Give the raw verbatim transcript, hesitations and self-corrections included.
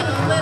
you.